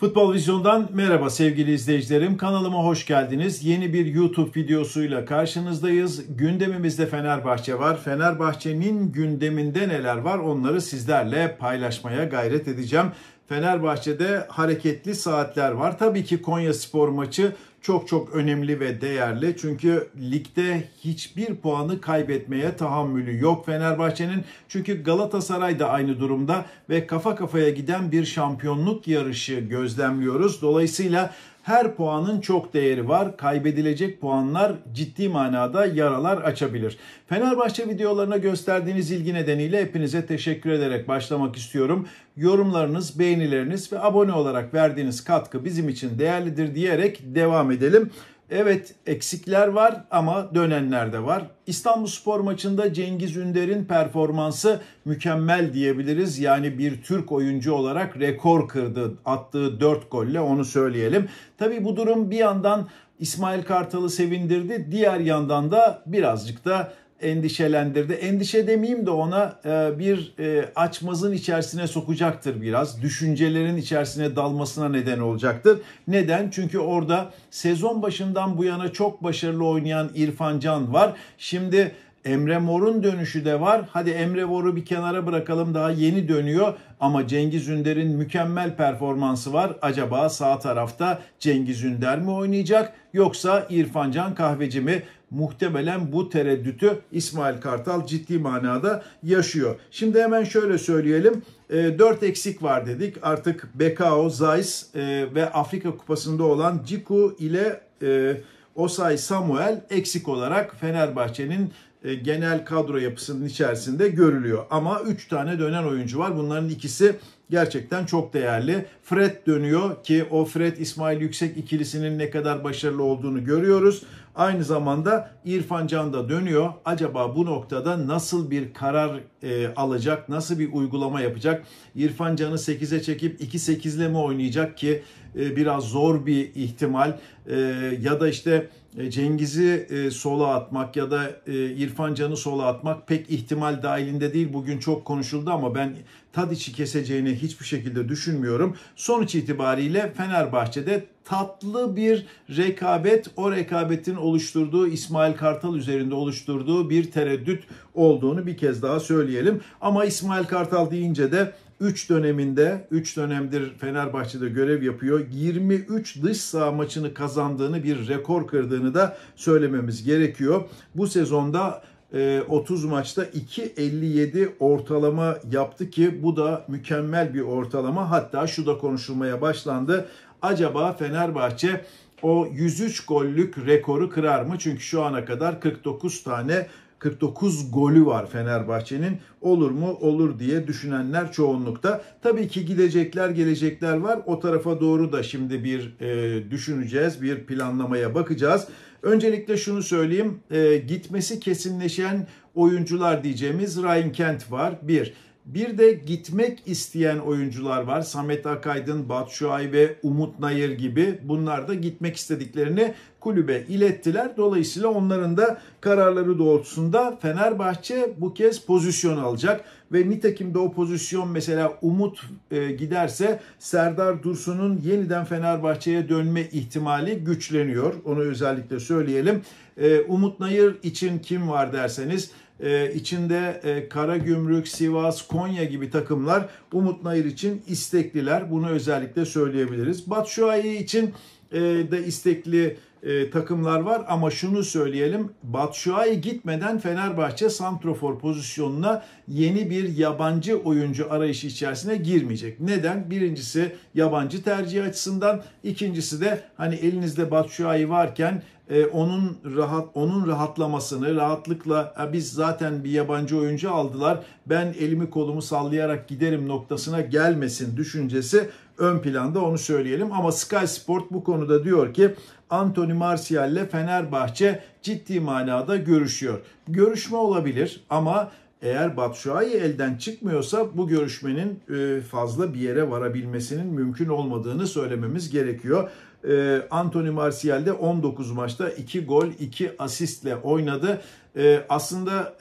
Futbolvizyondan merhaba sevgili izleyicilerim. Kanalıma hoş geldiniz. Yeni bir YouTube videosuyla karşınızdayız. Gündemimizde Fenerbahçe var. Fenerbahçe'nin gündeminde neler var onları sizlerle paylaşmaya gayret edeceğim. Fenerbahçe'de hareketli saatler var. Tabii ki Konyaspor maçı çok çok önemli ve değerli. Çünkü ligde hiçbir puanı kaybetmeye tahammülü yok Fenerbahçe'nin. Çünkü Galatasaray da aynı durumda ve kafa kafaya giden bir şampiyonluk yarışı gözlemliyoruz. Dolayısıyla her puanın çok değeri var. Kaybedilecek puanlar ciddi manada yaralar açabilir. Fenerbahçe videolarına gösterdiğiniz ilgi nedeniyle hepinize teşekkür ederek başlamak istiyorum. Yorumlarınız, beğenileriniz ve abone olarak verdiğiniz katkı bizim için değerlidir diyerek devam edelim. Evet, eksikler var ama dönenler de var. İstanbulspor maçında Cengiz Ünder'in performansı mükemmel diyebiliriz. Yani bir Türk oyuncu olarak rekor kırdı. Attığı 4 golle onu söyleyelim. Tabii bu durum bir yandan İsmail Kartal'ı sevindirdi. Diğer yandan da birazcık da endişelendirdi. Endişe demeyeyim de ona bir açmazın içerisine sokacaktır biraz. Düşüncelerin içerisine dalmasına neden olacaktır. Neden? Çünkü orada sezon başından bu yana çok başarılı oynayan İrfan Can var. Şimdi Emre Mor'un dönüşü de var. Hadi Emre Mor'u bir kenara bırakalım, daha yeni dönüyor. Ama Cengiz Ünder'in mükemmel performansı var. Acaba sağ tarafta Cengiz Ünder mi oynayacak yoksa İrfan Can Kahveci mi? Muhtemelen bu tereddütü İsmail Kartal ciddi manada yaşıyor. Şimdi hemen şöyle söyleyelim. 4 eksik var dedik. Artık Bekao, Zeiss ve Afrika Kupası'nda olan Ciku ile Osayi Samuel eksik olarak Fenerbahçe'nin genel kadro yapısının içerisinde görülüyor. Ama 3 tane dönen oyuncu var. Bunların ikisi gerçekten çok değerli. Fred dönüyor ki o Fred İsmail Yüksek ikilisinin ne kadar başarılı olduğunu görüyoruz. Aynı zamanda İrfan Can da dönüyor. Acaba bu noktada nasıl bir karar alacak, nasıl bir uygulama yapacak? İrfan Can'ı 8'e çekip 2-8'le mi oynayacak ki biraz zor bir ihtimal, ya da işte Cengiz'i sola atmak ya da İrfan Can'ı sola atmak pek ihtimal dahilinde değil. Bugün çok konuşuldu ama ben Tadiç'i keseceğini hiçbir şekilde düşünmüyorum. Sonuç itibariyle Fenerbahçe'de tatlı bir rekabet, o rekabetin oluşturduğu, İsmail Kartal üzerinde oluşturduğu bir tereddüt olduğunu bir kez daha söyleyelim. Ama İsmail Kartal deyince de 3 dönemdir Fenerbahçe'de görev yapıyor. 23 dış saha maçını kazandığını, bir rekor kırdığını da söylememiz gerekiyor. Bu sezonda 30 maçta 2.57 ortalama yaptı ki bu da mükemmel bir ortalama. Hatta şu da konuşulmaya başlandı. Acaba Fenerbahçe o 103 gollük rekoru kırar mı? Çünkü şu ana kadar 49 golü var Fenerbahçe'nin. Olur mu? Olur diye düşünenler çoğunlukta. Tabii ki gelecekler var. O tarafa doğru da şimdi bir düşüneceğiz, bir planlamaya bakacağız. Öncelikle şunu söyleyeyim. Gitmesi kesinleşen oyuncular diyeceğimiz Ryan Kent var. Bir de gitmek isteyen oyuncular var. Samet Akaydın, Batshuayi ve Umut Nayır gibi. Bunlar da gitmek istediklerini kulübe ilettiler. Dolayısıyla onların da kararları doğrultusunda Fenerbahçe bu kez pozisyon alacak. Ve nitekim de o pozisyon, mesela Umut giderse Serdar Dursun'un yeniden Fenerbahçe'ye dönme ihtimali güçleniyor. Onu özellikle söyleyelim. Umut Nayır için kim var derseniz, içinde Karagümrük, Sivas, Konya gibi takımlar Umut Nayır için istekliler. Bunu özellikle söyleyebiliriz. Batshuayi için de istekli takımlar var ama şunu söyleyelim. Batshuayi gitmeden Fenerbahçe santrofor pozisyonuna yeni bir yabancı oyuncu arayışı içerisine girmeyecek. Neden? Birincisi yabancı tercih açısından, ikincisi de hani elinizde Batshuayi varken onun rahatlamasını, rahatlıkla biz zaten bir yabancı oyuncu aldılar, ben elimi kolumu sallayarak giderim noktasına gelmesin düşüncesi ön planda, onu söyleyelim. Ama Sky Sport bu konuda diyor ki Anthony Martial ile Fenerbahçe ciddi manada görüşüyor. Görüşme olabilir ama eğer Batshuayi elden çıkmıyorsa bu görüşmenin fazla bir yere varabilmesinin mümkün olmadığını söylememiz gerekiyor. Anthony Martial de 19 maçta 2 gol 2 asistle oynadı. Aslında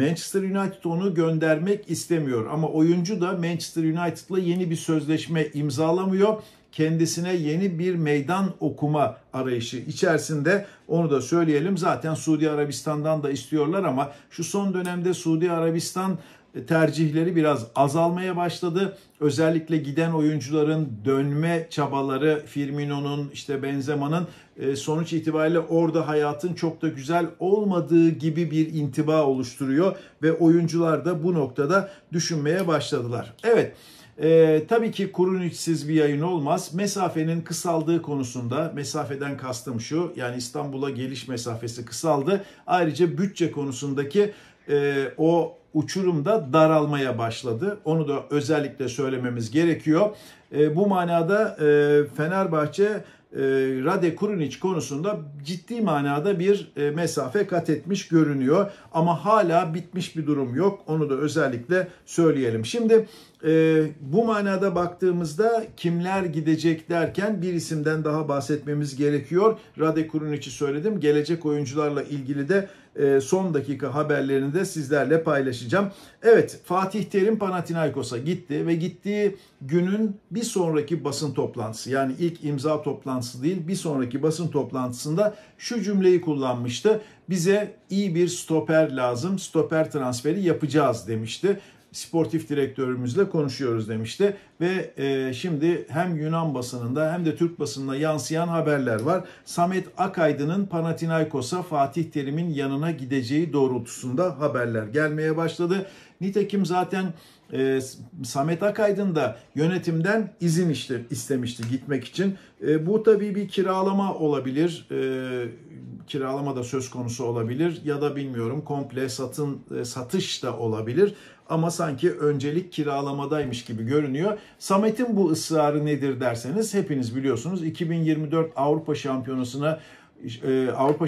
Manchester United onu göndermek istemiyor ama oyuncu da Manchester United'la yeni bir sözleşme imzalamıyor. kendisine yeni bir meydan okuma arayışı içerisinde, onu da söyleyelim. Zaten Suudi Arabistan'dan da istiyorlar ama şu son dönemde Suudi Arabistan tercihleri biraz azalmaya başladı. Özellikle giden oyuncuların dönme çabaları, Firmino'nun, işte Benzema'nın sonuç itibariyle orada hayatın çok da güzel olmadığı gibi bir intiba oluşturuyor ve oyuncular da bu noktada düşünmeye başladılar. Evet. Tabii ki Krunic'siz bir yayın olmaz. Mesafenin kısaldığı konusunda, mesafeden kastım şu, yani İstanbul'a geliş mesafesi kısaldı. Ayrıca bütçe konusundaki o uçurumda daralmaya başladı. Onu da özellikle söylememiz gerekiyor. Bu manada Fenerbahçe Rade Krunic konusunda ciddi manada bir mesafe kat etmiş görünüyor. Ama hala bitmiş bir durum yok. Onu da özellikle söyleyelim. Şimdi bu manada baktığımızda kimler gidecek derken bir isimden daha bahsetmemiz gerekiyor. Rade Krunic'i söyledim. Gelecek oyuncularla ilgili de son dakika haberlerini de sizlerle paylaşacağım. Evet, Fatih Terim Panathinaikos'a gitti ve gittiği günün bir sonraki basın toplantısı, yani ilk imza toplantısı değil, bir sonraki basın toplantısında şu cümleyi kullanmıştı. Bize iyi bir stoper lazım, stoper transferi yapacağız demişti. Sportif direktörümüzle konuşuyoruz demişti ve şimdi hem Yunan basınında hem de Türk basınına yansıyan haberler var. Samet Akaydın'ın Panathinaikos'a Fatih Terim'in yanına gideceği doğrultusunda haberler gelmeye başladı. Nitekim zaten Samet Akaydın da yönetimden izin istemişti gitmek için. Bu tabii bir kiralama olabilir, kiralama da söz konusu olabilir ya da bilmiyorum komple satış da olabilir. Ama sanki öncelik kiralamadaymış gibi görünüyor. Samet'in bu ısrarı nedir derseniz hepiniz biliyorsunuz. 2024 Avrupa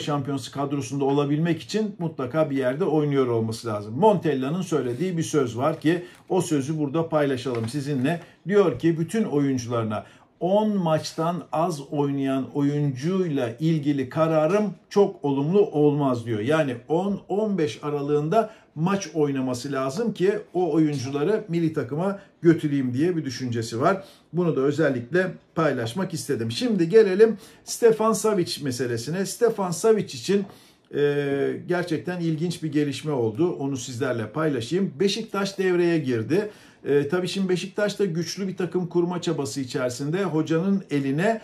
Şampiyonası kadrosunda olabilmek için mutlaka bir yerde oynuyor olması lazım. Montella'nın söylediği bir söz var ki o sözü burada paylaşalım sizinle. Diyor ki bütün oyuncularına 10 maçtan az oynayan oyuncuyla ilgili kararım çok olumlu olmaz diyor. Yani 10-15 aralığında maç oynaması lazım ki o oyuncuları milli takıma götüreyim diye bir düşüncesi var. Bunu da özellikle paylaşmak istedim. Şimdi gelelim Stefan Savic meselesine. Stefan Savic için gerçekten ilginç bir gelişme oldu. Onu sizlerle paylaşayım. Beşiktaş devreye girdi. Tabii şimdi Beşiktaş da güçlü bir takım kurma çabası içerisinde hocanın eline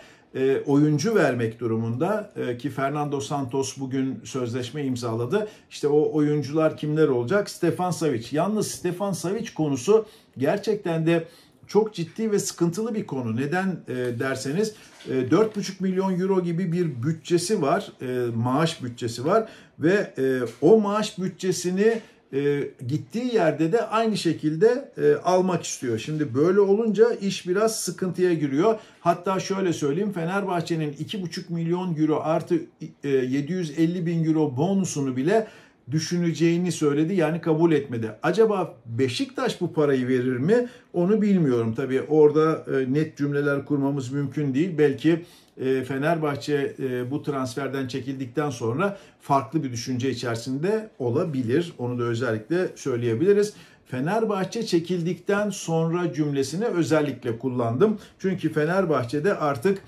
oyuncu vermek durumunda ki Fernando Santos bugün sözleşme imzaladı. İşte o oyuncular kimler olacak? Stefan Savic. Yalnız Stefan Savic konusu gerçekten de çok ciddi ve sıkıntılı bir konu. Neden derseniz 4,5 milyon euro gibi bir bütçesi var, maaş bütçesi var ve o maaş bütçesini gittiği yerde de aynı şekilde almak istiyor. Şimdi böyle olunca iş biraz sıkıntıya giriyor. Hatta şöyle söyleyeyim, Fenerbahçe'nin 2,5 milyon euro artı 750 bin euro bonusunu bile düşüneceğini söyledi, yani kabul etmedi. Acaba Beşiktaş bu parayı verir mi? Onu bilmiyorum tabii. Orada net cümleler kurmamız mümkün değil. Belki Fenerbahçe bu transferden çekildikten sonra farklı bir düşünce içerisinde olabilir. Onu da özellikle söyleyebiliriz. Fenerbahçe çekildikten sonra cümlesini özellikle kullandım. Çünkü Fenerbahçe'de artık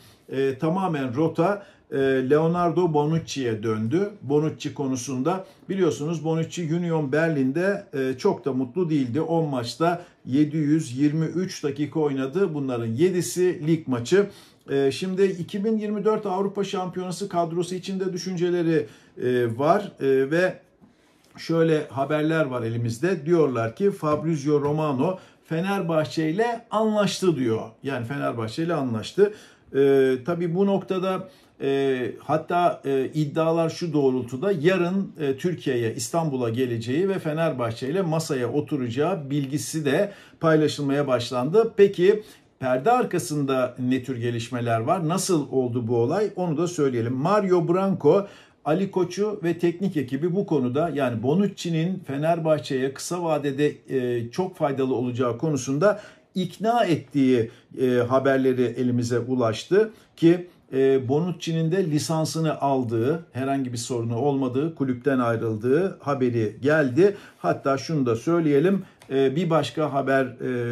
tamamen rota Leonardo Bonucci'ye döndü. Bonucci konusunda biliyorsunuz Bonucci Union Berlin'de çok da mutlu değildi. 10 maçta 723 dakika oynadı. Bunların 7'si lig maçı. Şimdi 2024 Avrupa Şampiyonası kadrosu içinde düşünceleri var ve şöyle haberler var elimizde. Diyorlar ki Fabrizio Romano Fenerbahçe ile anlaştı diyor. Yani Fenerbahçe ile anlaştı. Tabii bu noktada hatta iddialar şu doğrultuda, yarın Türkiye'ye, İstanbul'a geleceği ve Fenerbahçe ile masaya oturacağı bilgisi de paylaşılmaya başlandı. Peki perde arkasında ne tür gelişmeler var? Nasıl oldu bu olay? Onu da söyleyelim. Mario Branco, Ali Koç'u ve teknik ekibi bu konuda, yani Bonucci'nin Fenerbahçe'ye kısa vadede çok faydalı olacağı konusunda ikna ettiği haberleri elimize ulaştı ki Bonucci'nin de lisansını aldığı, herhangi bir sorunu olmadığı, kulüpten ayrıldığı haberi geldi. Hatta şunu da söyleyelim, bir başka haber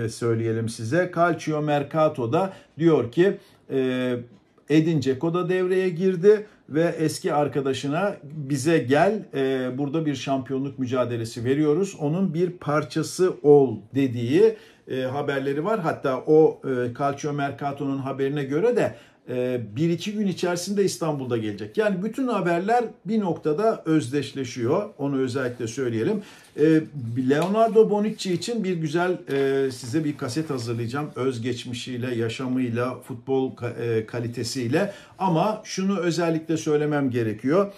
söyleyelim size. Calcio Mercato'da diyor ki Edin Dzeko da devreye girdi ve eski arkadaşına bize gel, burada bir şampiyonluk mücadelesi veriyoruz, onun bir parçası ol dediği haberleri var. Hatta o Calcio Mercato'nun haberine göre de 1-2 gün içerisinde İstanbul'da gelecek. Yani bütün haberler bir noktada özdeşleşiyor. Onu özellikle söyleyelim. Leonardo Bonucci için bir güzel size bir kaset hazırlayacağım. Özgeçmişiyle, yaşamıyla, futbol kalitesiyle. Ama şunu özellikle söylemem gerekiyor.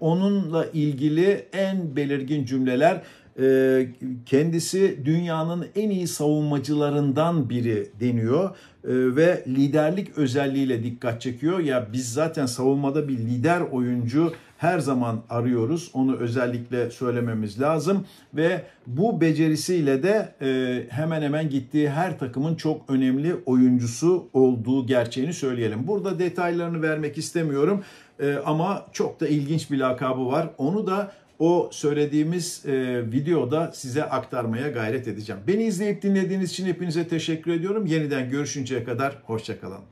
Onunla ilgili en belirgin cümleler... Kendisi dünyanın en iyi savunmacılarından biri deniyor ve liderlik özelliğiyle dikkat çekiyor. Ya biz zaten savunmada bir lider oyuncu her zaman arıyoruz. Onu özellikle söylememiz lazım ve bu becerisiyle de hemen hemen gittiği her takımın çok önemli oyuncusu olduğu gerçeğini söyleyelim. Burada detaylarını vermek istemiyorum ama çok da ilginç bir lakabı var. Onu da o söylediğimiz videoda size aktarmaya gayret edeceğim. Beni izleyip dinlediğiniz için hepinize teşekkür ediyorum. Yeniden görüşünceye kadar hoşça kalın.